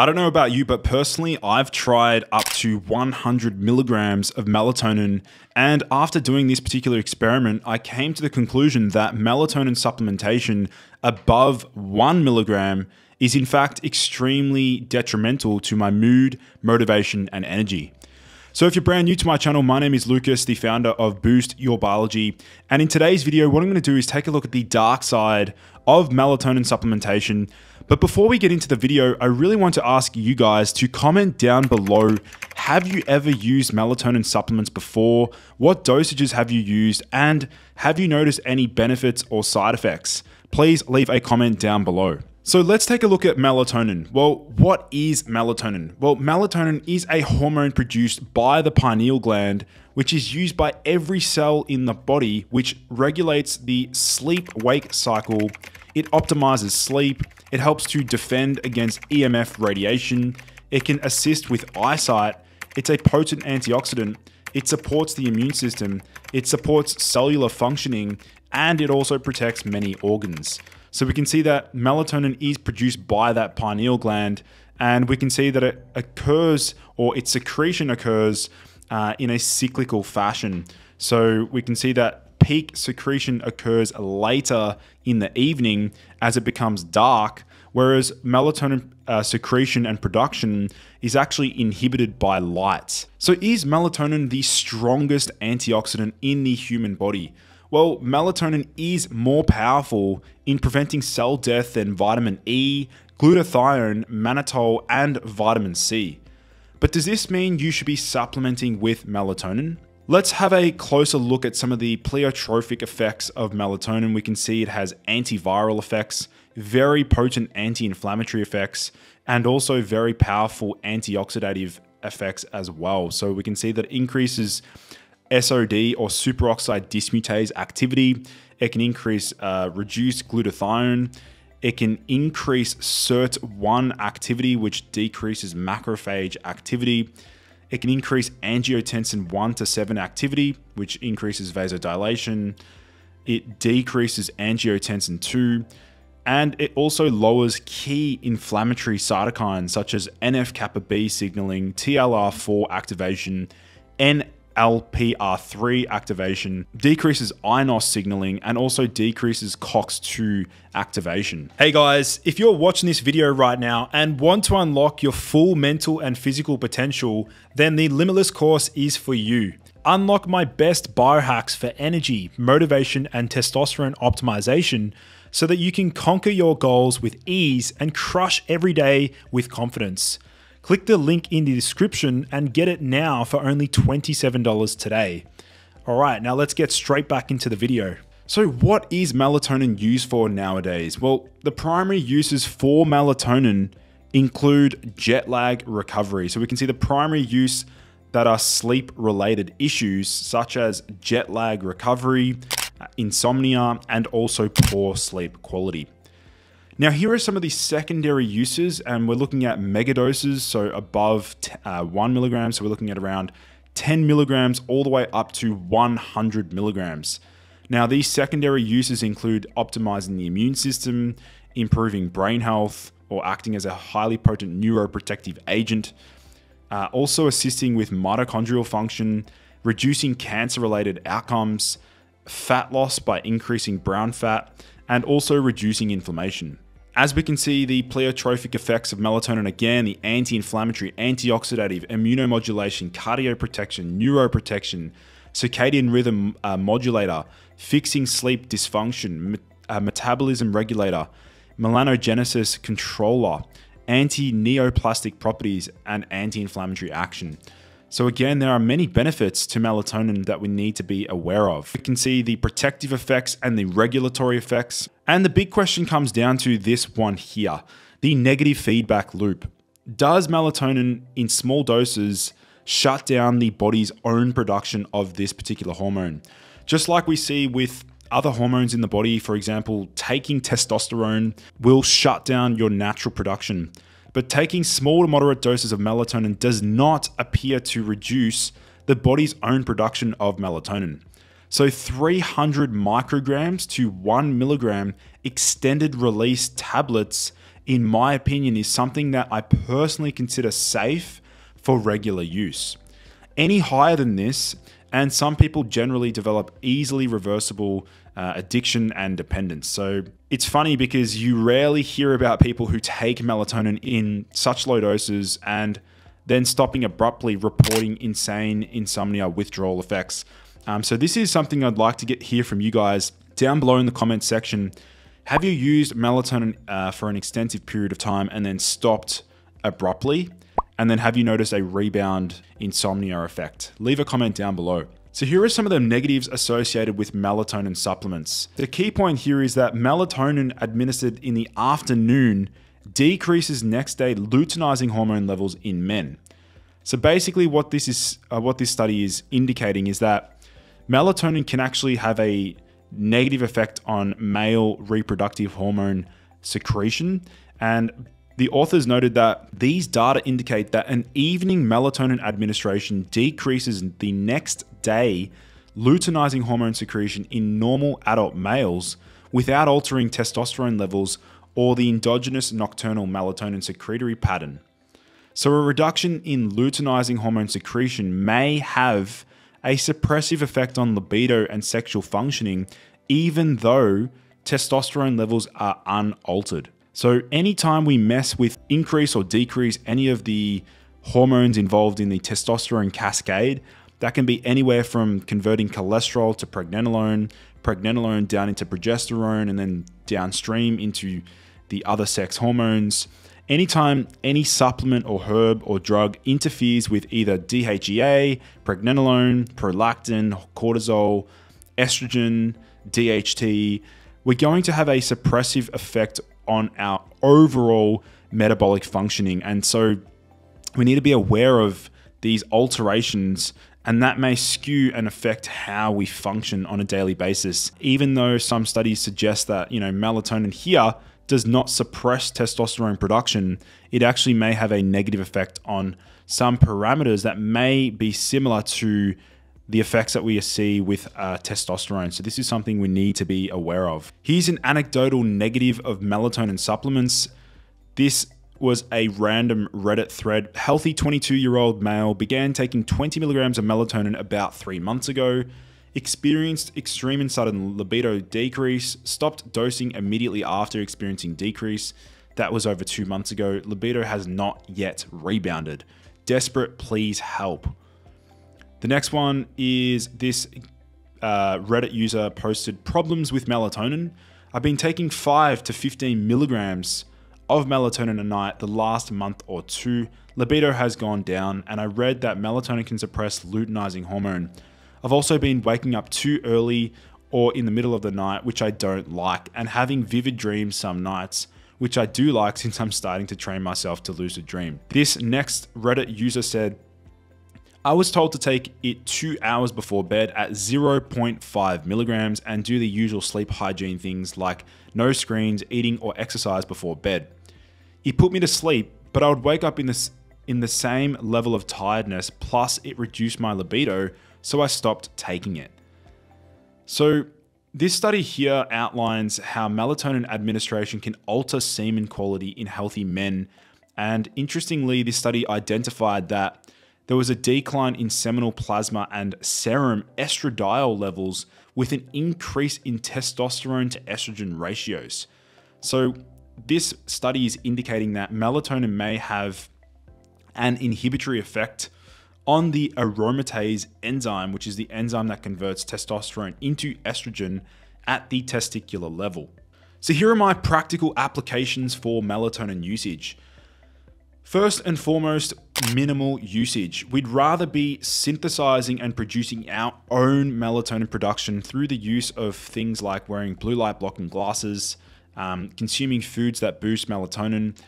I don't know about you, but personally, I've tried up to 100 milligrams of melatonin. And after doing this particular experiment, I came to the conclusion that melatonin supplementation above 1 milligram is in fact extremely detrimental to my mood, motivation, and energy. So if you're brand new to my channel, my name is Lucas, the founder of Boost Your Biology. And in today's video, what I'm going to do is take a look at the dark side of melatonin supplementation. But before we get into the video, I really want to ask you guys to comment down below. Have you ever used melatonin supplements before? What dosages have you used? And have you noticed any benefits or side effects? Please leave a comment down below. So let's take a look at melatonin. Well, what is melatonin? Well, melatonin is a hormone produced by the pineal gland, which is used by every cell in the body, which regulates the sleep-wake cycle. It optimizes sleep. It helps to defend against EMF radiation. It can assist with eyesight. It's a potent antioxidant. It supports the immune system. It supports cellular functioning, and it also protects many organs. So we can see that melatonin is produced by that pineal gland, and we can see that it occurs, or its secretion occurs in a cyclical fashion. So we can see that peak secretion occurs later in the evening as it becomes dark, whereas melatonin secretion and production is actually inhibited by light. So is melatonin the strongest antioxidant in the human body? Well, melatonin is more powerful in preventing cell death than vitamin E, glutathione, mannitol, and vitamin C. But does this mean you should be supplementing with melatonin? Let's have a closer look at some of the pleiotropic effects of melatonin. We can see it has antiviral effects, very potent anti-inflammatory effects, and also very powerful antioxidative effects as well. So we can see that it increases SOD, or superoxide dismutase, activity. It can increase, reduce glutathione. It can increase SIRT1 activity, which decreases macrophage activity. It can increase angiotensin 1 to 7 activity, which increases vasodilation. It decreases angiotensin 2. And it also lowers key inflammatory cytokines, such as NF-kappa-B signaling, TLR4 activation, NF LPR3 activation, decreases iNOS signaling, and also decreases COX2 activation. Hey guys, if you're watching this video right now and want to unlock your full mental and physical potential, then the Limitless course is for you. Unlock my best biohacks for energy, motivation, and testosterone optimization so that you can conquer your goals with ease and crush every day with confidence. Click the link in the description and get it now for only $27 today. All right, now let's get straight back into the video. So what is melatonin used for nowadays? Well, the primary uses for melatonin include jet lag recovery. So we can see the primary use that are sleep-related issues such as jet lag recovery, insomnia, and also poor sleep quality. Now, here are some of the secondary uses, and we're looking at megadoses, so above 1 milligram, so we're looking at around 10 milligrams all the way up to 100 milligrams. Now, these secondary uses include optimizing the immune system, improving brain health, or acting as a highly potent neuroprotective agent, also assisting with mitochondrial function, reducing cancer-related outcomes, fat loss by increasing brown fat, and also reducing inflammation. As we can see, the pleiotropic effects of melatonin, again, the anti-inflammatory, antioxidative, immunomodulation, cardioprotection, neuroprotection, circadian rhythm modulator, fixing sleep dysfunction, metabolism regulator, melanogenesis controller, anti-neoplastic properties, and anti-inflammatory action. So again, there are many benefits to melatonin that we need to be aware of. We can see the protective effects and the regulatory effects. And the big question comes down to this one here, the negative feedback loop. Does melatonin in small doses shut down the body's own production of this particular hormone? Just like we see with other hormones in the body, for example, taking testosterone will shut down your natural production. But taking small to moderate doses of melatonin does not appear to reduce the body's own production of melatonin. So 300 micrograms to 1 milligram extended release tablets in my opinion, is something that I personally consider safe for regular use. Any higher than this, and some people generally develop easily reversible addiction and dependence. So it's funny because you rarely hear about people who take melatonin in such low doses and then stopping abruptly, reporting insane insomnia, withdrawal effects. So this is something I'd like to hear from you guys down below in the comments section. Have you used melatonin for an extensive period of time and then stopped abruptly? And then have you noticed a rebound insomnia effect? Leave a comment down below. So here are some of the negatives associated with melatonin supplements. The key point here is that melatonin administered in the afternoon decreases next day luteinizing hormone levels in men. So basically what this is, what this study is indicating is that melatonin can actually have a negative effect on male reproductive hormone secretion. And the authors noted that these data indicate that an evening melatonin administration decreases the next day luteinizing hormone secretion in normal adult males without altering testosterone levels or the endogenous nocturnal melatonin secretory pattern. So a reduction in luteinizing hormone secretion may have a suppressive effect on libido and sexual functioning, even though testosterone levels are unaltered. So anytime we mess with increase or decrease any of the hormones involved in the testosterone cascade, that can be anywhere from converting cholesterol to pregnenolone, pregnenolone down into progesterone, and then downstream into the other sex hormones. Anytime any supplement or herb or drug interferes with either DHEA, pregnenolone, prolactin, cortisol, estrogen, DHT, we're going to have a suppressive effect on our overall metabolic functioning. And so we need to be aware of these alterations, and that may skew and affect how we function on a daily basis. Even though some studies suggest that, you know, melatonin here does not suppress testosterone production, it actually may have a negative effect on some parameters that may be similar to the effects that we see with testosterone. So this is something we need to be aware of. Here's an anecdotal negative of melatonin supplements. This was a random Reddit thread. Healthy 22-year-old male began taking 20 milligrams of melatonin about 3 months ago. Experienced extreme and sudden libido decrease, stopped dosing immediately after experiencing decrease. That was over 2 months ago. Libido has not yet rebounded. Desperate, please help. The next one is this Reddit user posted problems with melatonin. I've been taking 5 to 15 milligrams of melatonin a night the last month or two. Libido has gone down, and I read that melatonin can suppress luteinizing hormone. I've also been waking up too early or in the middle of the night, which I don't like, and having vivid dreams some nights, which I do like since I'm starting to train myself to lucid dream. This next Reddit user said, I was told to take it 2 hours before bed at 0.5 milligrams and do the usual sleep hygiene things like no screens, eating or exercise before bed. It put me to sleep, but I would wake up in the same level of tiredness, plus it reduced my libido, so I stopped taking it. So this study here outlines how melatonin administration can alter semen quality in healthy men. And interestingly, this study identified that there was a decline in seminal plasma and serum estradiol levels with an increase in testosterone to estrogen ratios. So this study is indicating that melatonin may have an inhibitory effect on the aromatase enzyme, which is the enzyme that converts testosterone into estrogen at the testicular level. So here are my practical applications for melatonin usage. First and foremost, minimal usage. We'd rather be synthesizing and producing our own melatonin production through the use of things like wearing blue light blocking glasses, consuming foods that boost melatonin.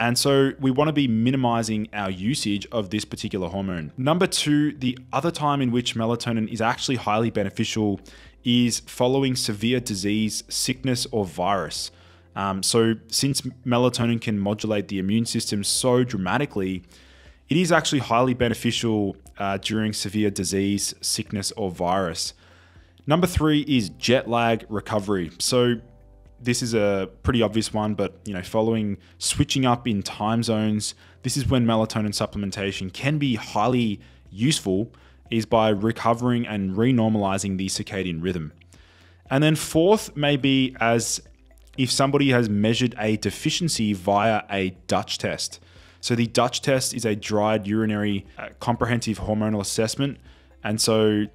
And so we want to be minimizing our usage of this particular hormone. Number 2, the other time in which melatonin is actually highly beneficial is following severe disease, sickness, or virus. So since melatonin can modulate the immune system so dramatically, it is actually highly beneficial during severe disease, sickness, or virus. Number 3 is jet lag recovery. So This is a pretty obvious one, but you know, switching up in time zones, this is when melatonin supplementation can be highly useful, is by recovering and renormalizing the circadian rhythm. And then fourth may be as if somebody has measured a deficiency via a Dutch test. So the Dutch test is a dried urinary comprehensive hormonal assessment. And so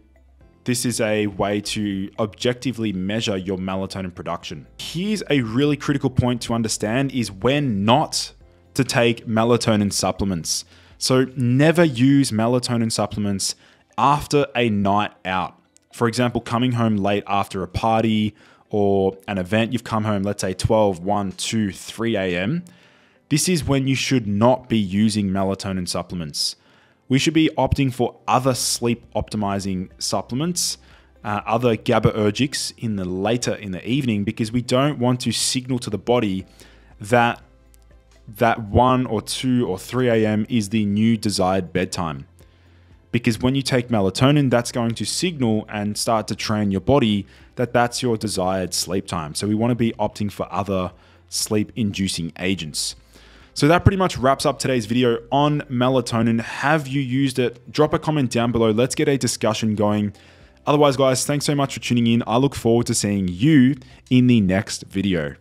this is a way to objectively measure your melatonin production. Here's a really critical point to understand, is when not to take melatonin supplements. So never use melatonin supplements after a night out. For example, coming home late after a party or an event, you've come home, let's say 12, 1, 2, 3 a.m. This is when you should not be using melatonin supplements. We should be opting for other sleep optimizing supplements, other GABAergics later in the evening, because we don't want to signal to the body that 1 or 2 or 3 a.m. is the new desired bedtime. Because when you take melatonin, that's going to signal and start to train your body that that's your desired sleep time. So we want to be opting for other sleep inducing agents. So that pretty much wraps up today's video on melatonin. Have you used it? Drop a comment down below. Let's get a discussion going. Otherwise, guys, thanks so much for tuning in. I look forward to seeing you in the next video.